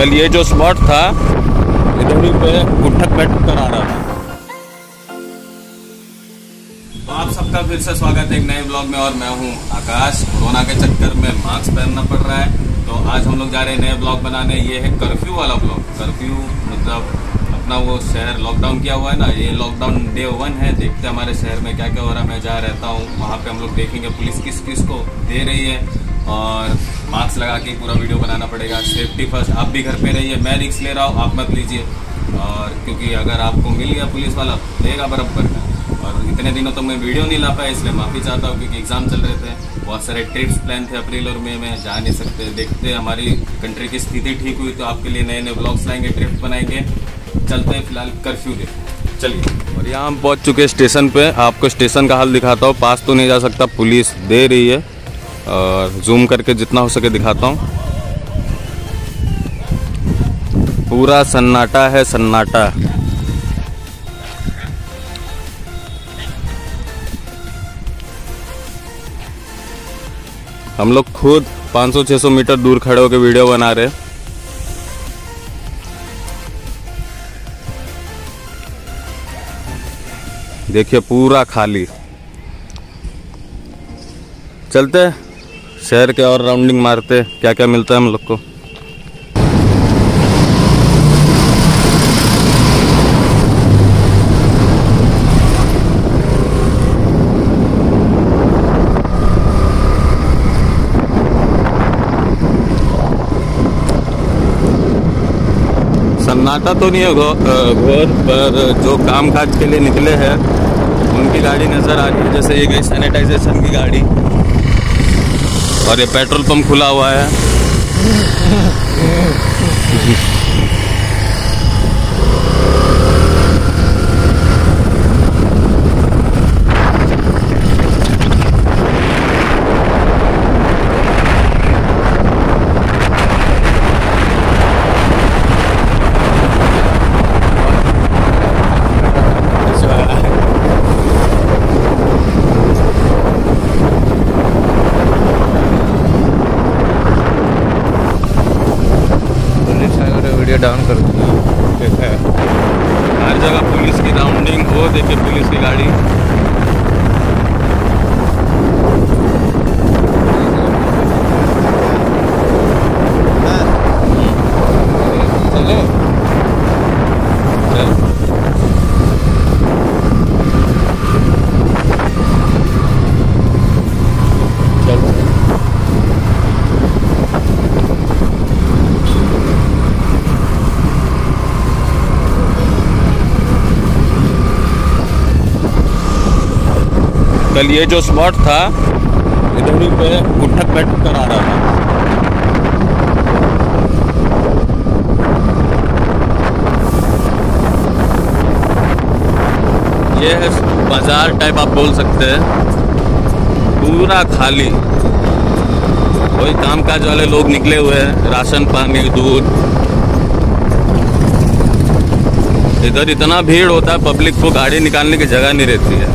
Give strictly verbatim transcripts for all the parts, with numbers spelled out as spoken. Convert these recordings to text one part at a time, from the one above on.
कल ये जो स्पॉट था इधर ही पे उठक बैठक कर आ रहा था। तो आप सबका फिर से स्वागत है एक नए ब्लॉग में और मैं हूँ आकाश। कोरोना के चक्कर में मास्क पहनना पड़ रहा है, तो आज हम लोग जा रहे हैं नए ब्लॉग बनाने। ये है कर्फ्यू वाला ब्लॉग। कर्फ्यू मतलब अपना वो शहर लॉकडाउन किया हुआ है ना, ये लॉकडाउन डे वन है। देखते हैं हमारे शहर में क्या क्या हो रहा है। मैं जहाँ रहता हूँ वहाँ पे हम लोग देखेंगे पुलिस किस किस को दे रही है, और मास्क लगा के पूरा वीडियो बनाना पड़ेगा। Safety first. आप भी घर पे रहिए, मैं रिस्क ले रहा हूँ, आप मत लीजिए। और क्योंकि अगर आपको मिल गया पुलिस वाला देगा बराबर का। और इतने दिनों तो मैं वीडियो नहीं ला पाया, इसलिए माफ़ी चाहता हूँ, क्योंकि एग्ज़ाम चल रहे थे, बहुत सारे ट्रिप्स प्लान थे अप्रैल और मई में, जा नहीं सकते। देखते हमारी कंट्री की स्थिति ठीक हुई तो आपके लिए नए नए ब्लॉग्स लाएंगे, ट्रिप्स बनाएंगे। चलते हैं फिलहाल कर्फ्यू दे, चलिए। और यहाँ हम पहुँच चुके स्टेशन पर, आपको स्टेशन का हाल दिखाता हूँ। पास तो नहीं जा सकता, पुलिस दे रही है, और जूम करके जितना हो सके दिखाता हूँ। पूरा सन्नाटा है, सन्नाटा। हम लोग खुद पाँच सौ छह सौ मीटर दूर खड़े होकर वीडियो बना रहे हैं। देखिए पूरा खाली। चलते हैं शहर के और राउंडिंग मारते क्या क्या मिलता है हम लोग को। सन्नाटा तो नहीं है घोर, पर जो काम काज के लिए निकले हैं उनकी गाड़ी नजर आ रही है। जैसे ये गई सैनिटाइजेशन की गाड़ी, और ये पेट्रोल पंप खुला हुआ है। डाउन कर दूँगा। हर जगह पुलिस की राउंडिंग हो। देखिए पुलिस की गाड़ी। चलो चल। चल कल ये जो स्पॉट था इधर ही पे उठक बैठक कर आ रहा था। ये है बाजार टाइप आप बोल सकते हैं, पूरा खाली। वही कामकाज वाले लोग निकले हुए हैं, राशन पानी दूध। इधर इतना भीड़ होता है, पब्लिक को गाड़ी निकालने की जगह नहीं रहती है।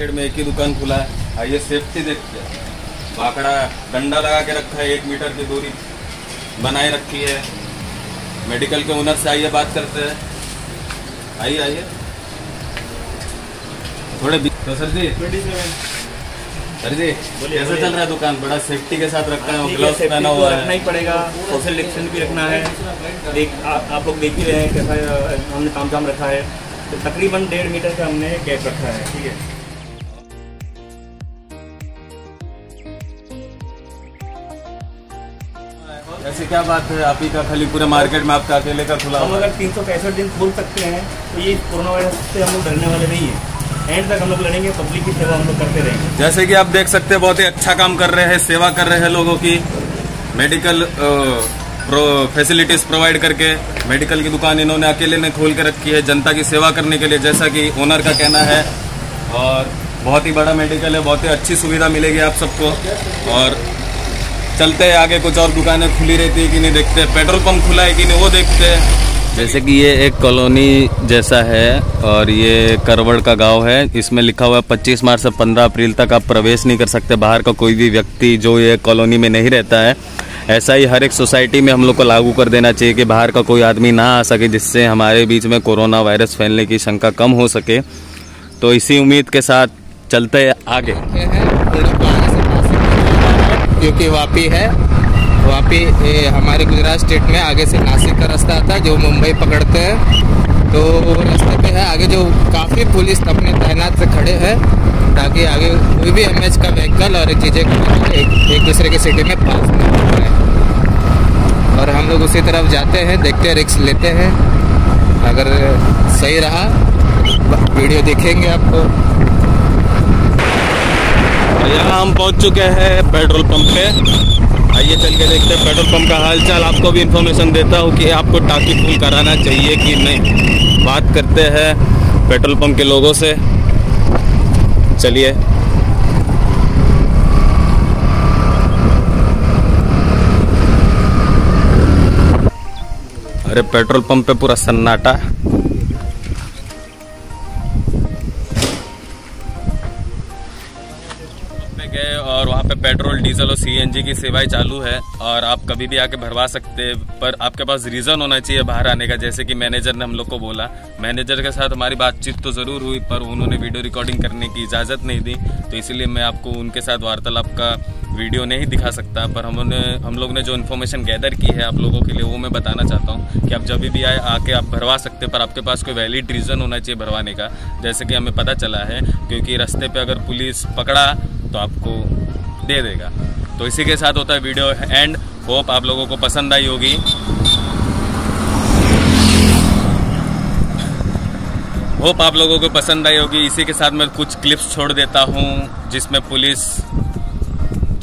मार्केट में एक ही दुकान खुला है। ये सेफ्टी देखते हैं, भाखड़ा डंडा लगा के रखा है, एक मीटर की दूरी बनाए रखी है। मेडिकल के ओनर से आइए बात करते हैं, आइए आइए थोड़े। तो सर जी सर जी कैसा चल रहा है दुकान? बड़ा सेफ्टी के साथ रखा है, ग्लव्स पहना हुआ है, रखना ही पड़ेगा, सोशल डिस्टेंस भी रखना है। देख आ, आप लोग देख ही रहे हैं कैसा हमने काम काम रखा है। तो तकरीबन डेढ़ मीटर का हमने गैप रखा है, ठीक है। ऐसे क्या बात है, आप ही का खाली पूरे मार्केट में आपका अकेले का खुला? हम अगर तीन सौ पैंसठ दिन खोल सकते हैं तो ये कोरोना वायरस से हम लोग डरने वाले नहीं है। एंड तक हम लोग लड़ेंगे, पब्लिक की सेवा हम लोग करते रहेंगे। जैसे कि आप देख सकते हैं, बहुत ही अच्छा काम कर रहे हैं, सेवा कर रहे हैं लोगों की, मेडिकल प्रो, फैसिलिटीज प्रोवाइड करके। मेडिकल की दुकान इन्होंने अकेले ने खोल के रखी है जनता की सेवा करने के लिए, जैसा कि ओनर का कहना है। और बहुत ही बड़ा मेडिकल है, बहुत ही अच्छी सुविधा मिलेगी आप सबको। और चलते हैं आगे, कुछ और दुकानें खुली रहती है कि नहीं देखते, पेट्रोल पंप खुला है कि नहीं वो देखते हैं। जैसे कि ये एक कॉलोनी जैसा है और ये करवड़ का गांव है। इसमें लिखा हुआ है पच्चीस मार्च से पंद्रह अप्रैल तक आप प्रवेश नहीं कर सकते, बाहर का कोई भी व्यक्ति जो ये कॉलोनी में नहीं रहता है। ऐसा ही हर एक सोसाइटी में हम लोग को लागू कर देना चाहिए कि बाहर का कोई आदमी ना आ सके, जिससे हमारे बीच में कोरोना वायरस फैलने की शंका कम हो सके। तो इसी उम्मीद के साथ चलते हैं आगे। क्योंकि वापी है, वापी हमारे गुजरात स्टेट में आगे से नासिक का रास्ता आता है जो मुंबई पकड़ते हैं। तो रास्ते पे है आगे जो काफ़ी पुलिस अपने तैनात से खड़े हैं, ताकि आगे कोई भी एमएच का व्हीकल और चीज़ें एक, एक दूसरे के सिटी में पास नहीं हो रहे हैं। और हम लोग उसी तरफ जाते हैं, देखते हैं, रिस्क लेते हैं। अगर सही रहा वीडियो देखेंगे आपको। यहाँ हम पहुँच चुके हैं पेट्रोल पम्प पे, आइए चल के देखते हैं पेट्रोल पंप का हालचाल। आपको भी इन्फॉर्मेशन देता हूँ कि आपको टाकी फुल कराना चाहिए कि नहीं। बात करते हैं पेट्रोल पंप के लोगों से, चलिए। अरे पेट्रोल पंप पे पूरा सन्नाटा। गए और वहाँ पे पेट्रोल, डीजल और सीएनजी की सेवाएं चालू है और आप कभी भी आके भरवा सकते हैं, पर आपके पास रीज़न होना चाहिए बाहर आने का। जैसे कि मैनेजर ने हम लोग को बोला, मैनेजर के साथ हमारी बातचीत तो ज़रूर हुई पर उन्होंने वीडियो रिकॉर्डिंग करने की इजाज़त नहीं दी, तो इसलिए मैं आपको उनके साथ वार्तालाप का वीडियो नहीं दिखा सकता। पर हमने हम लोग ने जो इन्फॉर्मेशन गैदर की है आप लोगों के लिए वो मैं बताना चाहता हूँ कि आप जब भी आए आके आप भरवा सकते हैं, पर आपके पास कोई वैलिड रीज़न होना चाहिए भरवाने का। जैसे कि हमें पता चला है क्योंकि रास्ते पे अगर पुलिस पकड़ा तो आपको दे देगा। तो इसी के साथ होता है वीडियो एंड, होप आप लोगों को पसंद आई होगी। होप आप लोगों को पसंद आई होगी इसी के साथ मैं कुछ क्लिप्स छोड़ देता हूँ जिसमें पुलिस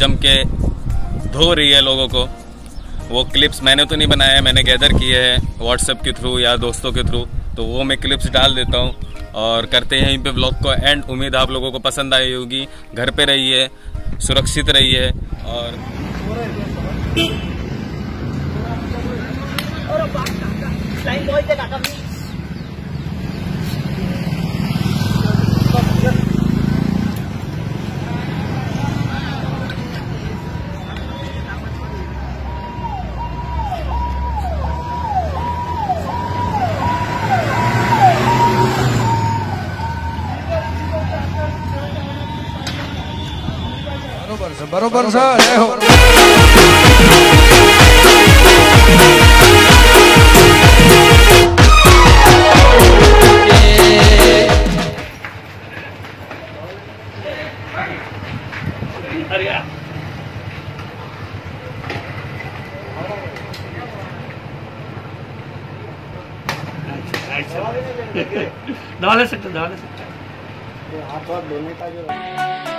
जम के धो रही है लोगों को। वो क्लिप्स मैंने तो नहीं बनाया, मैंने गैदर किए हैं व्हाट्सएप के थ्रू या दोस्तों के थ्रू, तो वो मैं क्लिप्स डाल देता हूँ। और करते हैं इन पे ब्लॉग को एंड। उम्मीद आप लोगों को पसंद आई होगी। घर पे रहिए, सुरक्षित रहिए और बरोबर सा जय हो। डाले सकते डाले सकते हाथ हाथ लेने का जो